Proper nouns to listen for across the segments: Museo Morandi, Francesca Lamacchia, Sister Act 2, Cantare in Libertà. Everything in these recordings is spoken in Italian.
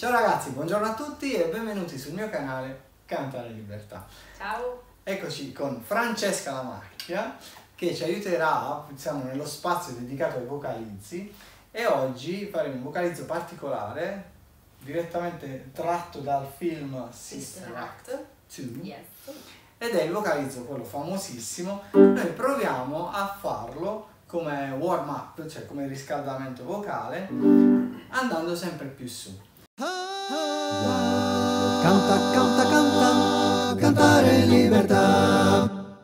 Ciao ragazzi, buongiorno a tutti e benvenuti sul mio canale Cantare in Libertà. Ciao! Eccoci con Francesca Lamacchia che ci aiuterà, siamo nello spazio dedicato ai vocalizzi e oggi faremo un vocalizzo particolare direttamente tratto dal film Sister Act 2. Yes. Ed è il vocalizzo, quello famosissimo. Noi proviamo a farlo come warm up, cioè come riscaldamento vocale, andando sempre più su. Canta, canta, canta, cantare in libertà.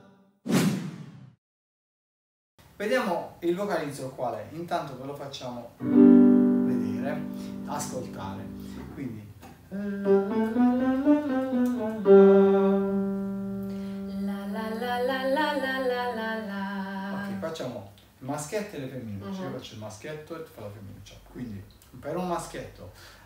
Vediamo il vocalizzo qual è, intanto ve lo facciamo vedere, ascoltare. Quindi facciamo il maschietto e le femminucce. Io faccio il maschietto e tu fai la femminuccia. Quindi per un maschietto femminuccia,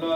la la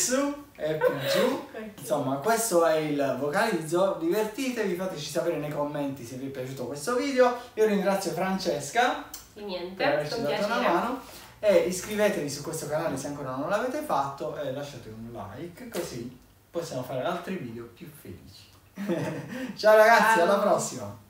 su e più giù. Insomma, questo è il vocalizzo, divertitevi, fateci sapere nei commenti se vi è piaciuto questo video. Io ringrazio Francesca per averci dato una mano e iscrivetevi su questo canale se ancora non l'avete fatto e lasciate un like, così possiamo fare altri video più felici. Ciao ragazzi, alla prossima!